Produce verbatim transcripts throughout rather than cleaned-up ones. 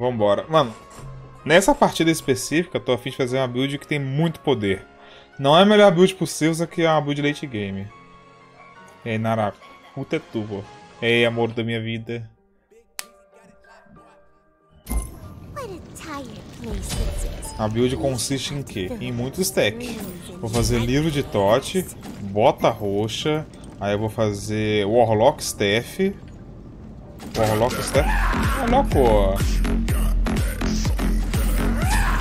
vambora. Mano, nessa partida específica, eu tô a fim de fazer uma build que tem muito poder. Não é a melhor build possível, só que é uma build late game. Ei, Nara, puta é tu, pô. Ei, amor da minha vida. A build consiste em quê? Em muito stack. Vou fazer livro de Thoth, bota roxa, aí eu vou fazer Warlock Staff. Warlock Staff? Olha, pô!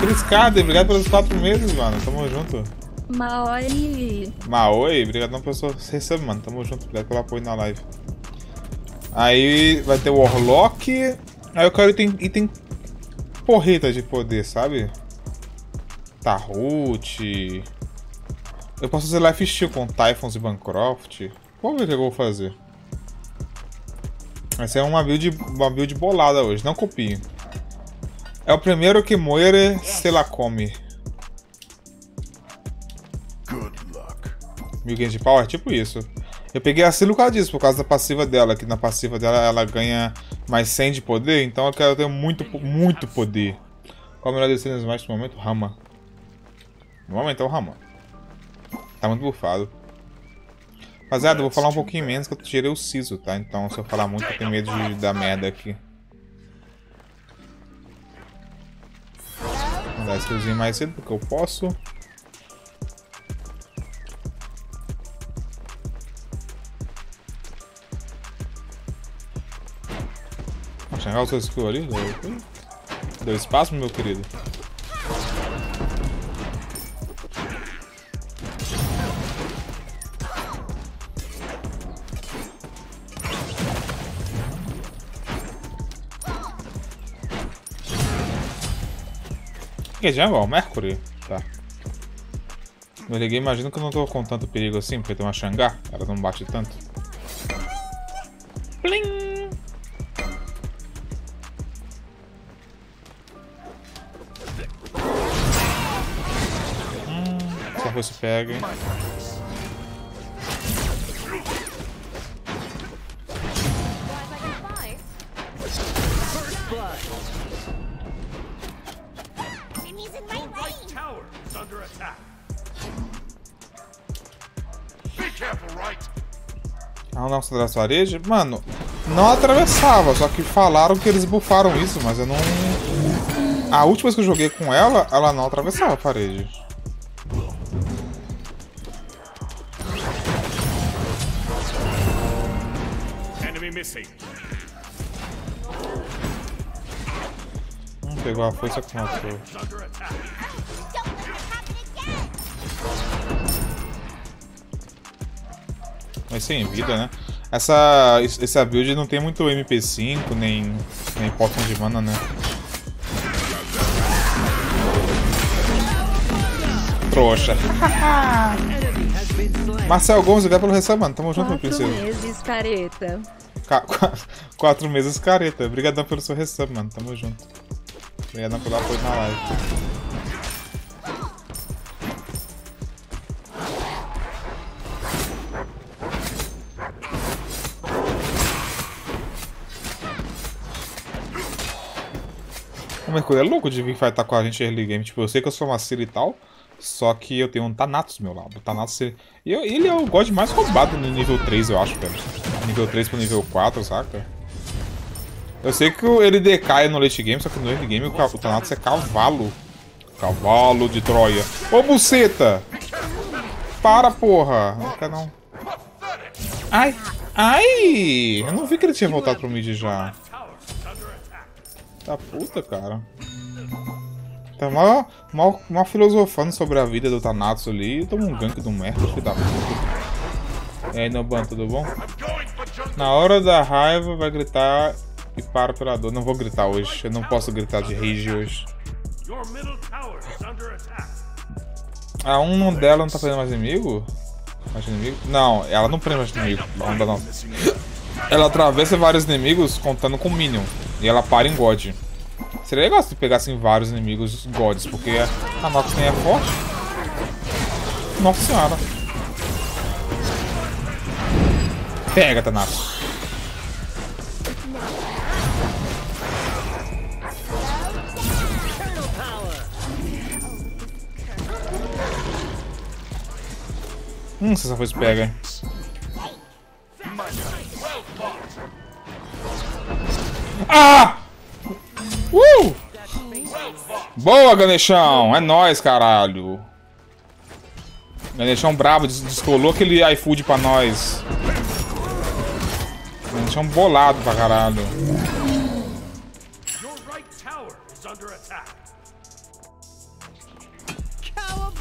Triscada, obrigado pelos quatro meses, mano. Tamo junto. Maoi. Maoi, obrigado não, pessoal. Você recebe, mano. Tamo junto. Obrigado pelo apoio na live. Aí vai ter Warlock. Aí eu quero item, item porreta de poder, sabe? Tahut. Eu posso fazer Life Steel com Typhons e Bancroft. Vamos ver o que eu vou fazer. Essa é uma build, uma build bolada hoje, não copiem. É o primeiro que moere, se la come. Mil games de power, tipo isso. Eu peguei a Siluca disso por causa da passiva dela, que na passiva dela ela ganha mais cem de poder, então eu quero ter muito, muito poder. Qual a melhor descida mais no momento? Rama. No momento é o Rama. Tá muito bufado. Rapaziada, eu vou falar um pouquinho menos que eu tirei o siso, tá? Então se eu falar muito eu tenho medo de dar merda aqui. Vou dar skillzinho mais cedo porque eu posso. Vou chegar o seu skill ali. Deu espaço, meu querido. Que jungle? Mercury? Tá. Eu liguei, imagino que eu não tô com tanto perigo assim, porque tem uma Xangá, ela não bate tanto. Plim! Hum, só você pega, hein? Nox da Sareja, mano, não atravessava, só que falaram que eles bufaram isso, mas eu não... A última vez que eu joguei com ela, ela não atravessava a parede. Hum, pegou a força que matou. Mas sem vida, né? Essa, essa build não tem muito M P cinco, nem, nem poção de mana, né? Trouxa. Marcel Gomes, obrigado pelo recebo, mano. Tamo junto, meu princesa. Quatro meses careta. Ca qu quatro meses careta. Obrigadão pelo seu recebo, mano. Tamo junto. Obrigadão pelo apoio na live. O Mercury é louco de vir fightar com a gente early game. Tipo, eu sei que eu sou uma Ciri e tal, só que eu tenho um Thanatos do meu lado. O Thanatos, ele, ele é o god mais roubado no nível três, eu acho, velho. Nível três pro nível quatro, saca? Eu sei que ele decai no late game, só que no early game o, o Thanatos é cavalo. Cavalo de Troia. Ô, buceta! Para, porra! Não quer não. Ai! Ai! Eu não vi que ele tinha voltado pro mid já. Da puta, cara. Tá mal, mal, mal filosofando sobre a vida do Thanatos ali. Toma um gank do Mercury, filho da puta. E aí, Noban, tudo bom? Na hora da raiva, vai gritar e para pela dor. Não vou gritar hoje. Eu não posso gritar de rage hoje. A um dela não tá fazendo mais inimigo? Mais inimigo? Não, ela não prende mais inimigo. Não dá, não. Ela atravessa vários inimigos contando com Minion. E ela para em God. Seria legal se pegassem vários inimigos gods, porque a Nox nem é forte. Nossa senhora. Pega, Thanatos. Hum, se essa fosse pega. Ah! Uh! Boa, Ganeshão! É nóis, caralho! Ganeshão brabo, descolou aquele iFood pra nós. Ganeshão bolado pra caralho.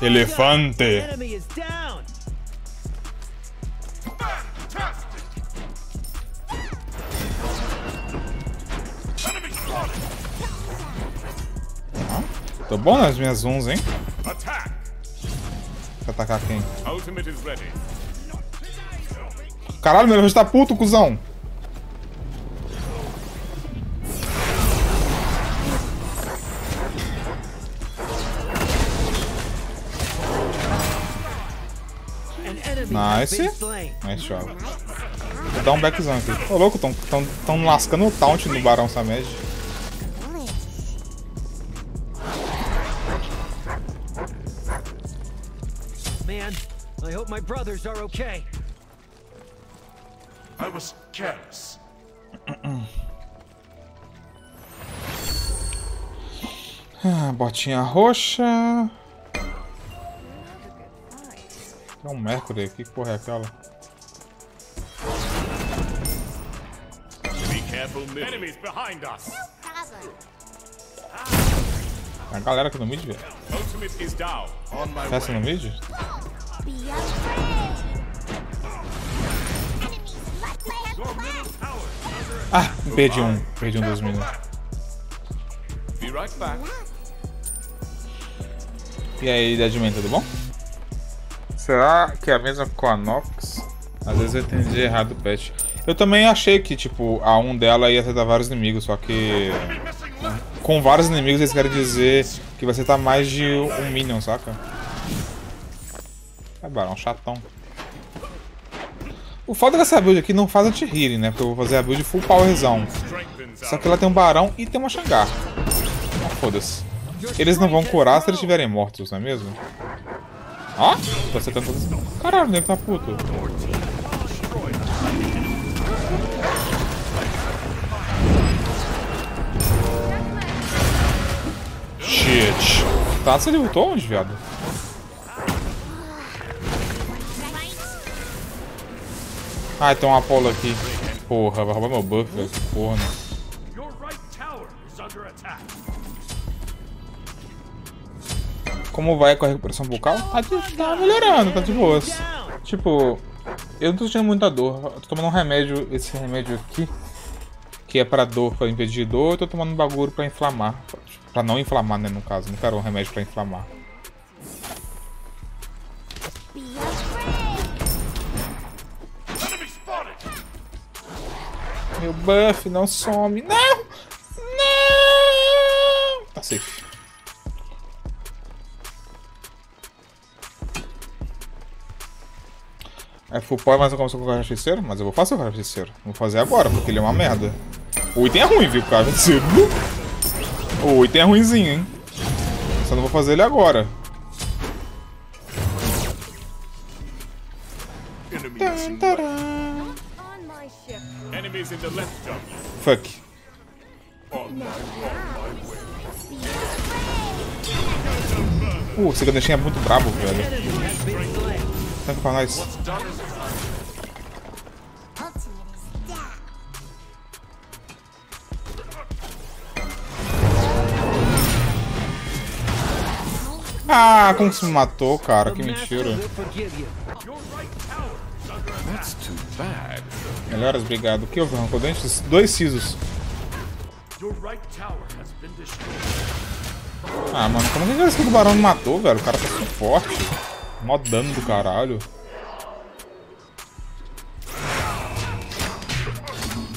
Elefante! Ah, tô bom nas minhas uns, hein? Ataque! Pra atacar quem? Caralho, meu Deus, tá puto, cuzão! Nice. Nice job. Vou dar um backzão aqui. Ô, oh, louco, tão, tão, tão lascando o taunt no Barão Samedi. Man, I hope my brothers are okay. I was careless. Ah, botinha roxa. É um Mercury, que porra é aquela? Tem a galera aqui no mid, velho. Peça no mid? Ah, perdi um. Perdi um dos minions. E aí, Deadman, tudo bom? Será que é a mesma com a Nox? Às vezes eu entendi errado o patch. Eu também achei que, tipo, a um dela ia acertar vários inimigos, só que... com vários inimigos eles querem dizer que vai acertar mais de um minion, saca? É barão chatão. O foda dessa build aqui não faz anti-healing, né? Porque eu vou fazer a build full powerzão. Só que ela tem um barão e tem uma Xangá. Ah, foda-se. Eles não vão curar se eles estiverem mortos, não é mesmo? Ó, oh, tô acertando todos. Caralho, nego tá puto. Shit. Tá, você lutou onde, viado? Ah, tem um Apollo aqui. Porra, vai roubar meu buff, velho. Que porra, né? Como vai com a recuperação bucal? Tá, tá melhorando, tá de boas. Tipo, eu não tô sentindo muita dor. Eu tô tomando um remédio, esse remédio aqui, que é pra dor, pra impedir dor. Eu tô tomando um bagulho pra inflamar. Pra não inflamar, né, no caso. Não quero um remédio pra inflamar. Meu buff não some. Não! Não! Tá safe. É full power, mas eu começo com o carro feiticeiro, mas eu vou fazer o carro feiticeiro. Vou fazer agora, porque ele é uma merda. O item é ruim, viu, cara? O item é ruimzinho, hein? Só não vou fazer ele agora. Fuck. Uh, esse Ganeshão é muito brabo, velho. Tanque pra nós. Ah, como se me matou, cara? Que mentira. Melhoras, obrigado. O que houve? Arrancou dentes? Dois sisos. Ah, mano, como que é que o barão me matou, velho? O cara tá tão forte. Mó dano do caralho.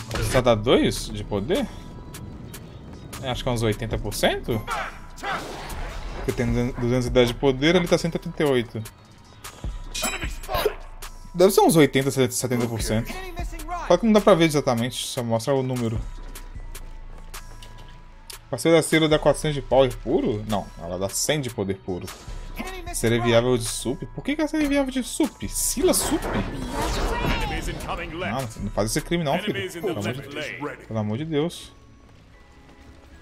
Precisa dar dois de poder? Acho que é uns oitenta por cento? Porque tem duzentos e dez de poder, ele tá cento e oitenta e oito. Deve ser uns oitenta, setenta por cento. Só que não dá pra ver exatamente, só mostra o número. Parceiro da Ciri dá quatrocentos de power puro? Não, ela dá cem de poder puro. É ser viável de sup? Por que que é ser viável de sup? Scylla sup? Não, não faz esse crime não, filho. Pô, pelo amor de Deus. Pelo amor de Deus.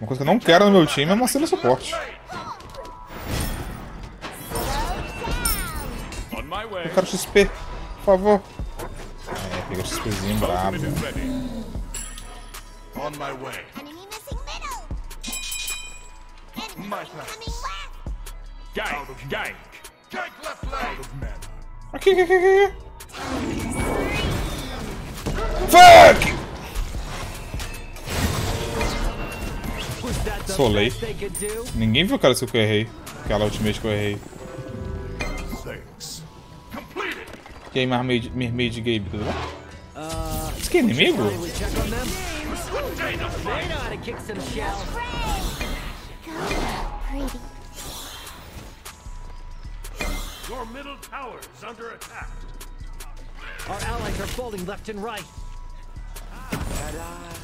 Uma coisa que eu não quero no meu time é uma Scylla suporte. Eu quero X P, por favor. É, pegou o XPzinho brabo. Aqui, aqui, aqui, aqui. Fuck! Solei. Ninguém viu o cara que eu errei. Aquela ultimate que eu errei. E aí, Mermaid, Mermaid Gabe, tudo bem? Isso que é inimigo?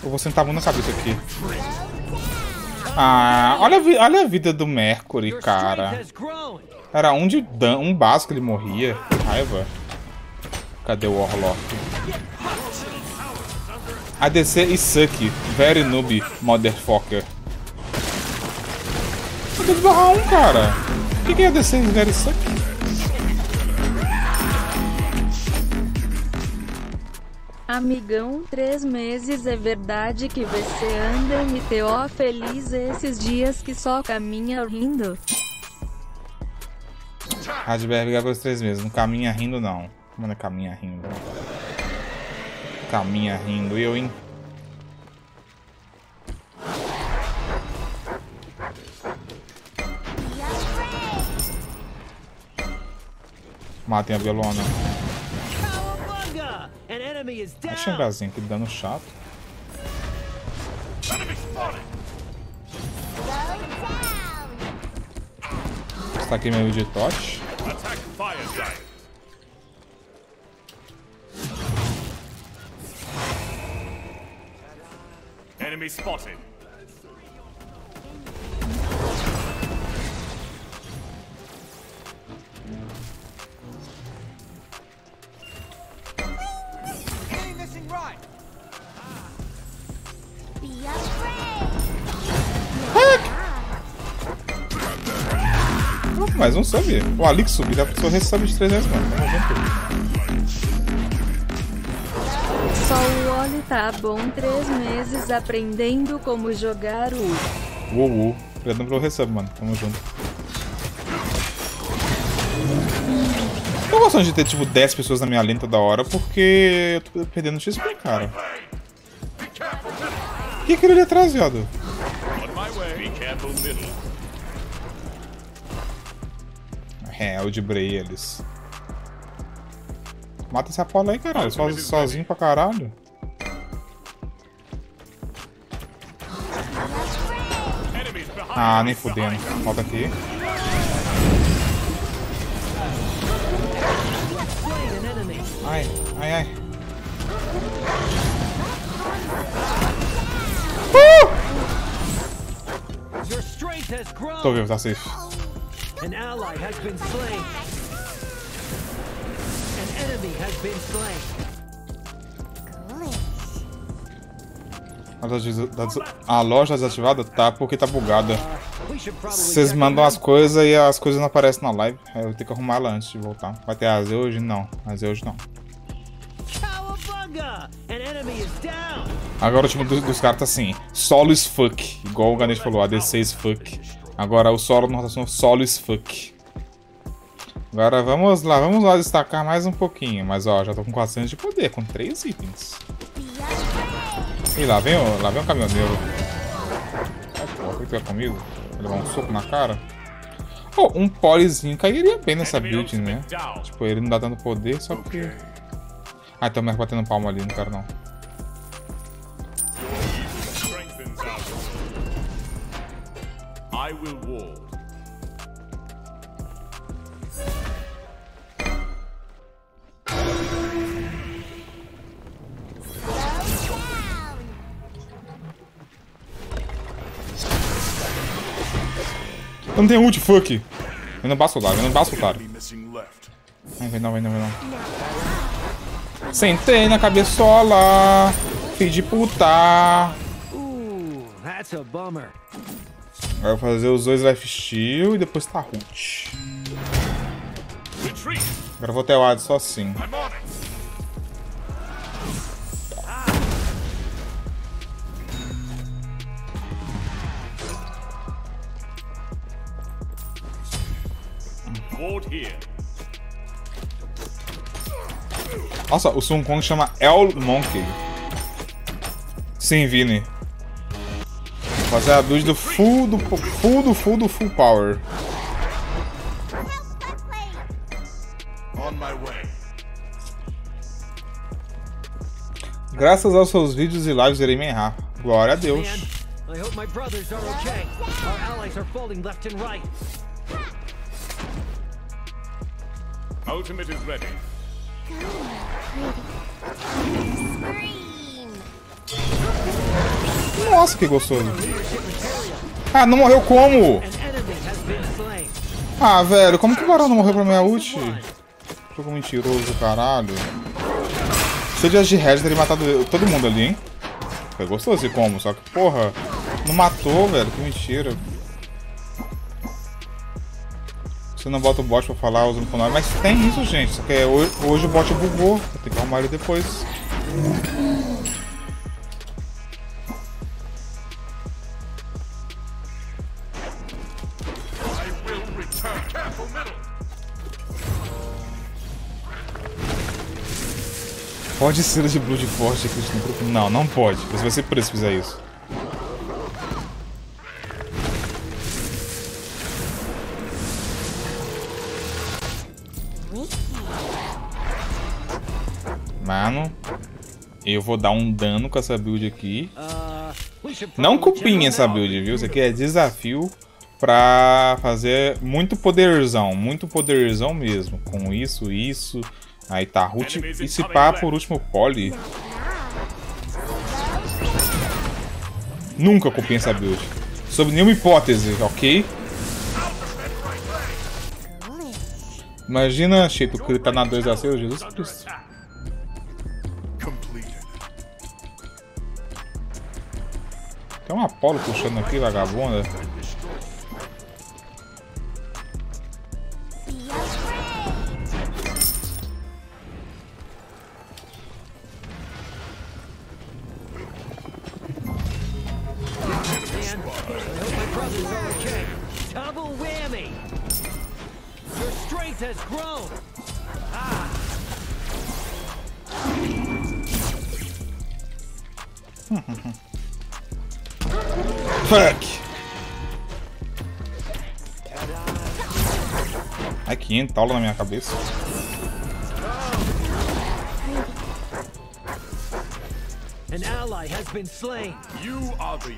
Eu vou sentar a mão na cabeça aqui. Ah, olha a, olha a vida do Mercury, cara. Era um de dano, um básico ele morria. Que raiva. Cadê o Warlock? A D C e suck. Very noob, motherfucker. Eu tô de barra um, cara. O que, que é A D C e very suck? Amigão, três meses é verdade que você anda M T O feliz esses dias que só caminha rindo? Radberg é pelos três meses, não caminha rindo não. Mano, caminha rindo. Caminha rindo, eu, hein? Matem a Belona. O Xangázinho que dando chato. Está aqui meio de Thoth. Enemy spotted. Mais um sub. O Alix sub, dá pra só resub de três reais não. Só o Oli tá bom três meses aprendendo como jogar o. Uou, uou. Obrigado pelo resub, mano. Tamo junto. Eu gosto de ter tipo dez pessoas na minha lenta da hora porque eu tô perdendo X P, cara. O que é aquilo ali atrás, viado? É, eu debrei eles. Mata esse Apollo aí, caralho. So, sozinho pra caralho. Ah, nem fudendo. Volta aqui. Ai, ai, ai. Uh! Tô vivo, tá safe. An ally has been slain. An enemy has been slain. A loja desativada? Tá, porque tá bugada. Vocês mandam as coisas e as coisas não aparecem na live. Eu vou ter que arrumar ela antes de voltar. Vai ter A Z hoje? Não. A Z hoje não. Agora o time dos, dos caras tá assim. Solus fuck. Igual o Ganesh falou. A D seis fuck. Agora o solo na rotação Solus fuck. Agora vamos lá, vamos lá destacar mais um pouquinho. Mas ó, já tô com quatrocentos de poder, com três itens. E lá vem o, lá vem o caminhoneiro. Ai, porra, o que tu é comigo? Vou levar um soco na cara. Oh, um polizinho cairia bem nessa build, né? Tipo, ele não dá tanto poder, só que... Ah, tem o Mercury batendo palma ali, não quero não. I will ward. Eu não tenho ult, fuck. Vem no baço, Davi. Vem no baço, cara. Não, vem não, vem não, vem não. Sentei na cabeçola. Filho de puta. Agora eu vou fazer os dois Life Steel e depois Tahut. Agora eu vou ter o A D só assim. Nossa, o Sung Kong chama El Monkey. Sim, Vini. Vou fazer a build do full do full do full do full power. Graças aos seus vídeos e lives irei me errar. Glória a Deus. Ultimate is ready. Nossa, que gostoso. Ah, não morreu como? Ah, velho, como que o Barão não morreu pra minha ult? Jogo mentiroso, caralho. Se eu tivesse de head, teria matado todo mundo ali, hein? Foi gostoso esse combo, só que, porra, não matou, velho, que mentira. Você não bota o bot pra falar usando o Konoha, mas tem isso, gente. Só que hoje o bot bugou. Vou ter que arrumar ele depois. Pode ser de Blood Force aqui no grupo? Não, não pode. Você vai ser preso se fizer isso. Mano, eu vou dar um dano com essa build aqui. Não copiem essa build, viu? Isso aqui é desafio pra fazer muito poderzão. Muito poderzão mesmo. Com isso, isso. Aí tá, Ruth. E se pá, por último, Poli. Nunca copiem essa build. Sob nenhuma hipótese, ok? Imagina, Xhito, que ele tá na dois a zero, Jesus Cristo. Tem um Apollo puxando aqui, vagabunda. Fuck! Ai, que entaula na minha cabeça. An ally has been slain. You are the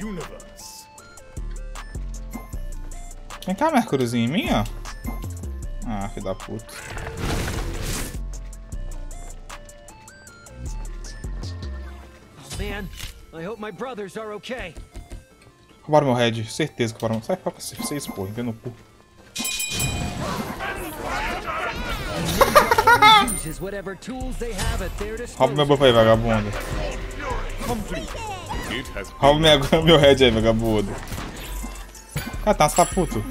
universe. Vem cá, Mercuryzinho, em mim, ó. Ah, filho da puta. Oh, man. I hope my brothers are okay. Roubaram meu head, certeza que roubaram. Sai pra vocês, porra, vem no cu. Rouba meu buff aí, vagabundo. Rouba meu, meu head aí, vagabundo. Ah, tá, tá puto.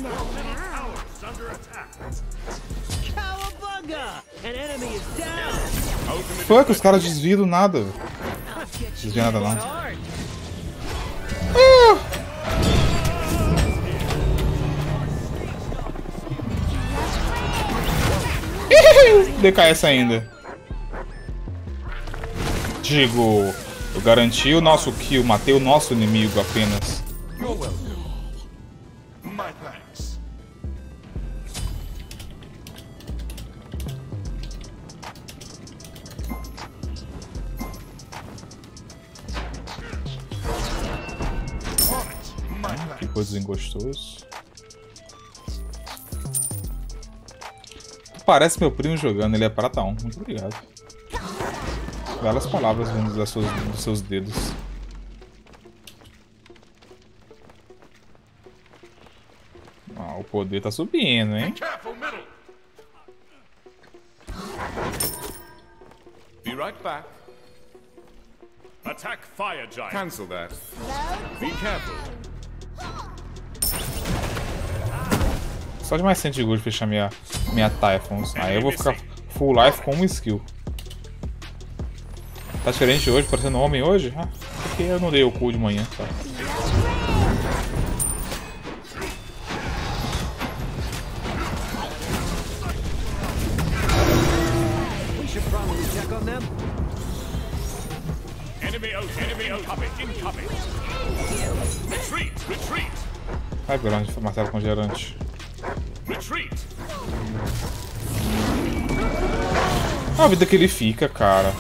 Foi que os caras desviam do nada. Desviam nada lá. Uh! D K S ainda. Digo, eu garanti o nosso kill, matei o nosso inimigo apenas. Coisas gostosas. Parece meu primo jogando, ele é prata um. Muito obrigado. Belas palavras vindo das suas, dos seus dedos. Ah, o poder tá subindo, hein? Be right back. Attack fire giant. Cancel that. Be careful. Só de mais cem de gold fechar minha minha Typhons. Aí eu vou ficar full life com um skill. Tá diferente hoje, parecendo homem hoje? Ah, porque eu não dei o cu de manhã, tá? Ai, Belona, mataram o congelante. A vida que ele fica, cara.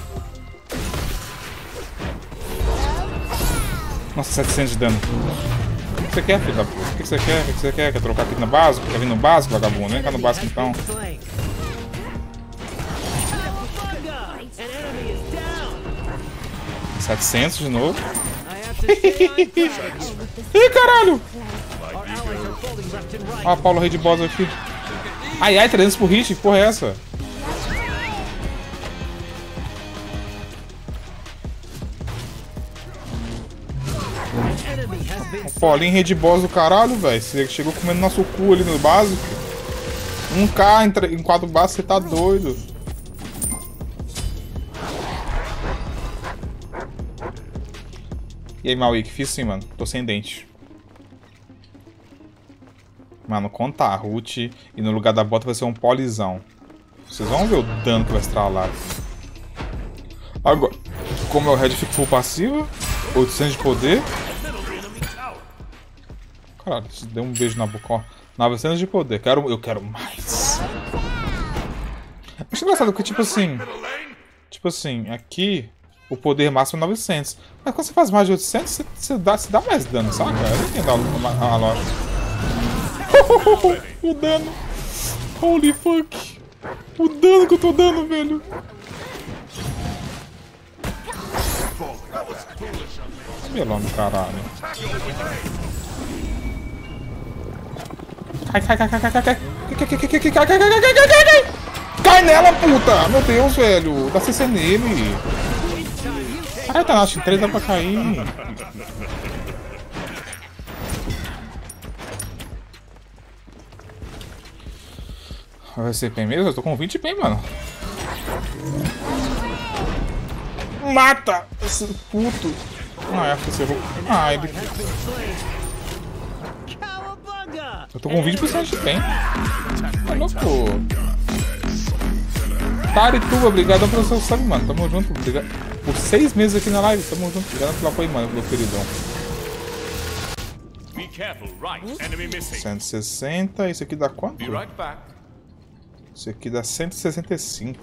Nossa, setecentos de dano. O que você quer, filho da puta? O que você quer? O que você quer? Quer trocar aqui na base? Quer vir no básico, vagabundo? Vem cá no básico então. setecentos de novo. Ih, caralho! Ó, Apollo rei de boss aqui. Ai, ai, trezentos por hit? Que porra é essa? O Paulinho rei de boss do caralho, velho. Você chegou comendo nosso cu ali no básico. um K em quatro bases, você tá doido. E aí, Mauik, fiz sim, mano. Tô sem dente. Mano, conta a Tahut e no lugar da bota vai ser um polizão. Vocês vão ver o dano que vai estralar. Agora, como é o Red, fica full passiva. oitocentos de poder. Caralho, deu um beijo na boca. Ó. novecentos de poder. Quero, eu quero mais. Acho engraçado que, tipo assim. Tipo assim, aqui. O poder máximo é novecentos. Mas quando você faz mais de oitocentos, você, você, dá, você dá mais dano, saca? Eu não entendo a lógica. O dano. Holy fuck. O dano que eu tô dando, velho. Belona, caralho. Cai, cai, cai, cai, cai, cai, cai. Cai, cai, cai, cai, cai, cai, cai, cai. Cai nela, puta. Meu Deus, velho. Dá C C nele. Ai, Thanatos, em três dá pra cair. Vai ser P mesmo? Eu tô com vinte P, mano. Mata! Esse puto! Ah, acho que você vai. Ah, ele. Eu tô com vinte por cento de P. Tá louco! Tarituba, obrigado pelo seu sangue, mano. Tamo junto, obrigado. Por seis meses aqui na live, tamo junto. Obrigado pelo apoio, mano, meu queridão. cento e sessenta, isso aqui dá quanto? Isso aqui dá cento e sessenta e cinco.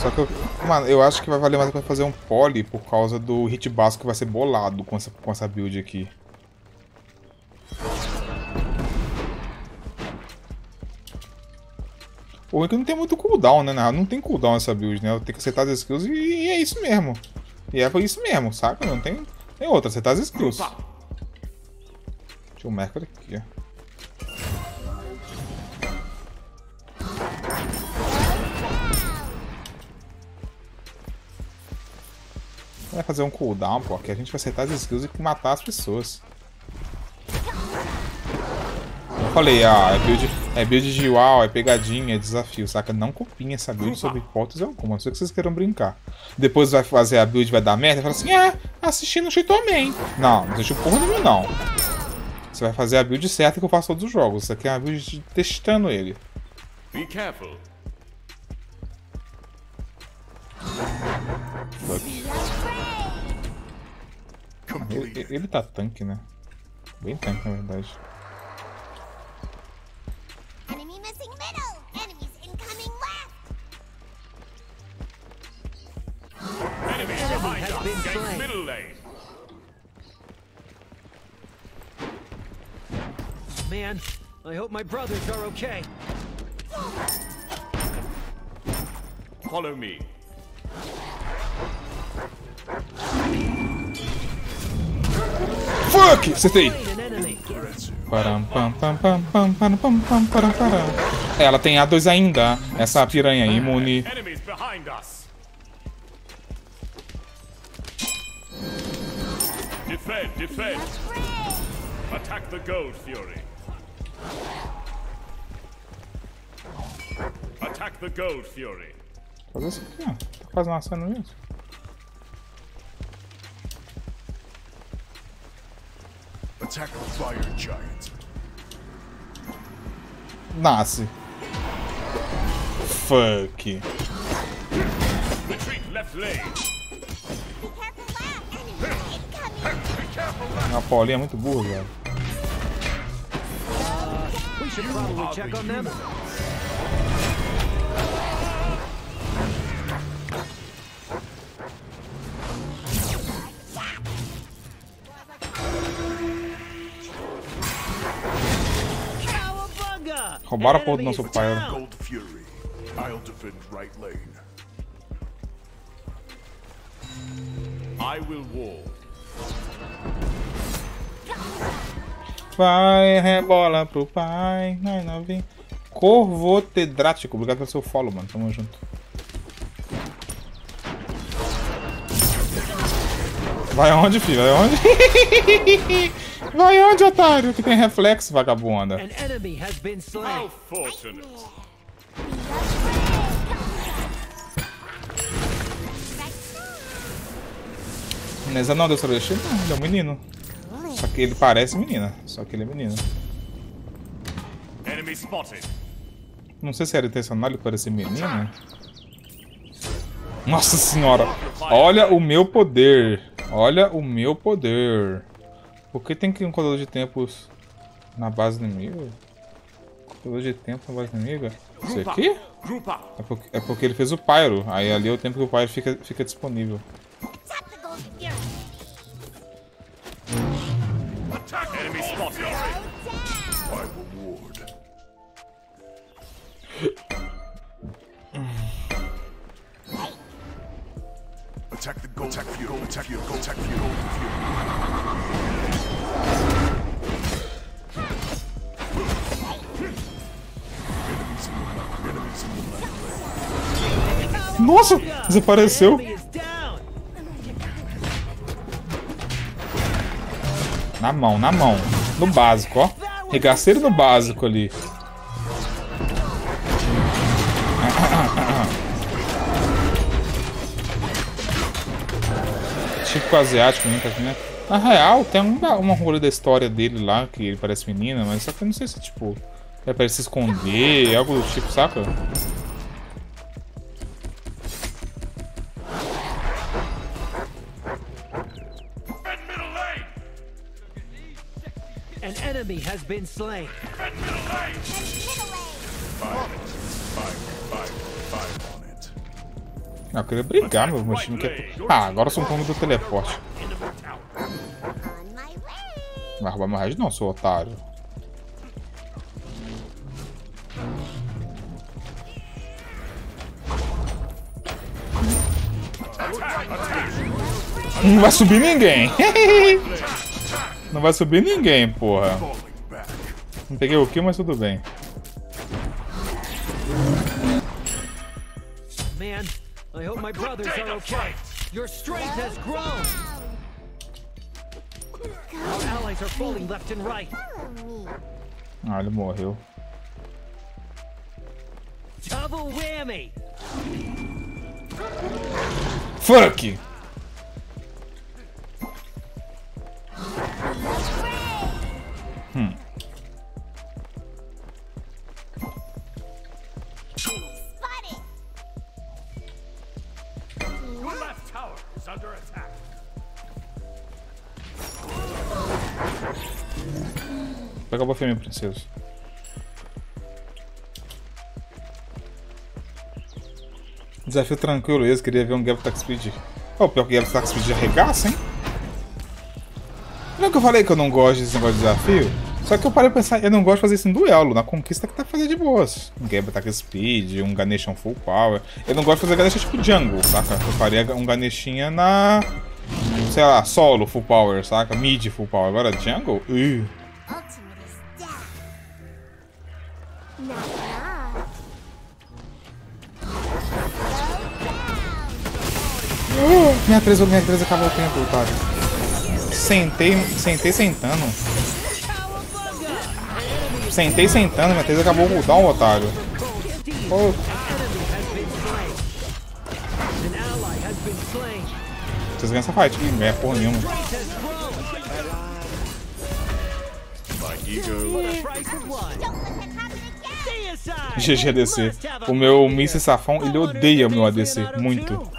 Só que eu, mano, eu acho que vai valer mais pra fazer um poly por causa do hit básico que vai ser bolado com essa, com essa build aqui. O ruim que não tem muito cooldown, né? Não tem cooldown essa build, né? Eu tenho que acertar as skills e, e é isso mesmo. E é isso mesmo, saca? Não tem, tem outra, acertar as skills. Deixa o Mercury aqui, ó. Vai fazer um cooldown, pô, que a gente vai acertar as skills e matar as pessoas. Falei, ah, é build, é build de uau, é pegadinha, é desafio, saca? Não copiem essa build sobre hipótese alguma, não sei que vocês queiram brincar. Depois vai fazer a build, vai dar merda e fala assim, ah, assisti no Xhitoman. Não, não deixa porra nenhuma não. Você vai fazer a build certa que eu faço todos os jogos. Isso aqui é uma build testando ele. Be careful. Ele, ele tá tanque, né? Bem tanque, na verdade. Man, I hope my brothers are okay. Follow me. Fuck! Acertei! Ela tem A dois ainda, essa piranha aí, imune. Defend, defend. Attack the gold, Fury. Attack the gold, Fury. Fazer isso aqui, ó. Tá quase nascendo mesmo. Attack the fire giant. Nasce. Fuck. Retreat left lane. A Apollo é muito burro, velho. Roubaram a porra do nosso Pyro. I will wall. Vai, rebola pro pai. Não, não vem. Corvo Tedrático, obrigado pelo seu follow, mano. Tamo junto. Vai onde, filho? Vai onde? Vai onde, otário? Que tem reflexo, vagabunda. Nessa não deu sobrecheio? Não, ele é um menino. Só que ele parece menina, só que ele é menino. Não sei se era intencional ele parecer menino. Nossa senhora! Olha o meu poder! Olha o meu poder! Por que tem que um contador de tempos na base inimiga? Contador de tempos na base inimiga? Isso aqui? É porque, é porque ele fez o Pyro, aí ali é o tempo que o Pyro fica, fica disponível. Nossa, desapareceu. Na mão, na mão. No básico, ó. Regaceiro no básico ali. Tipo asiático, né? Na real, tem uma, uma rolha da história dele lá, que ele parece menina, mas só que eu não sei se, tipo, é pra ele se esconder, algo do tipo, saca? Has been slain. Eu queria brigar, meu, meu time quer... Ah, agora eu sou um combo do teleporte. Não vai roubar meu raid não, seu otário. Não vai subir ninguém. Não vai subir ninguém, porra. Não peguei o kill, mas tudo bem. Man, I hope my brothers are okay. Your strength has grown. Our allies are falling left and right. Ah, ele morreu. Double whammy. Fuck. Hum. Pega o buff, minha princesa. Desafio tranquilo, esse queria ver um Gab Attack Speed. Oh, pior que Gab Attack Speed arregaça, hein? Não é que eu falei que eu não gosto desse negócio de desafio? Só que eu parei pra pensar, eu não gosto de fazer isso em duelo, na conquista que tá fazendo de boas. Um Gab Attack Speed, um Ganeshão Full Power. Eu não gosto de fazer Ganeshão tipo jungle, saca? Eu parei um Ganeshinha na... sei lá, solo Full Power, saca? Mid Full Power. Agora jungle? Uh. Uh, minha três, minha três acabou o tempo, otário. Sentei, sentei sentando. Sentei sentando, minha três acabou o down, otário. Oh. Vocês ganham essa fight, não ganha porra nenhuma. G G A D C. O meu míssil Safão, ele odeia o meu A D C, muito.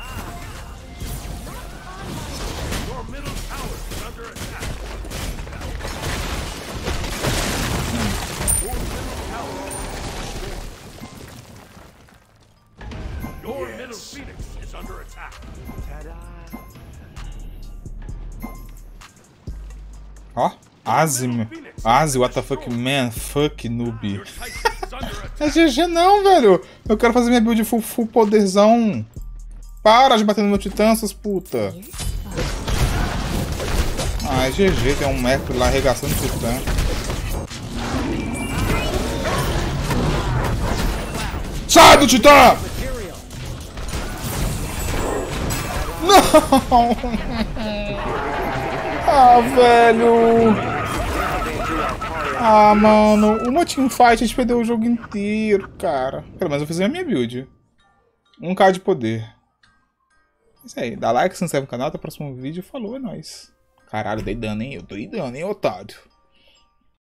Ó, Azim. Azim, what the fuck, man, fuck, noob. É G G não, velho. Eu quero fazer minha build full, full poderzão. Para de bater no meu titã, suas puta. Ah, é G G, tem um Mercury lá arregaçando o titã. Sai do titã! Não! Ah, velho! Ah, mano, uma teamfight a gente perdeu o jogo inteiro, cara. Pelo menos eu fiz a minha build. um K de poder. É isso aí, dá like se inscreve no canal, até o próximo vídeo. Falou, é nóis. Caralho, dei dano, hein? Eu dei dano, hein, otário.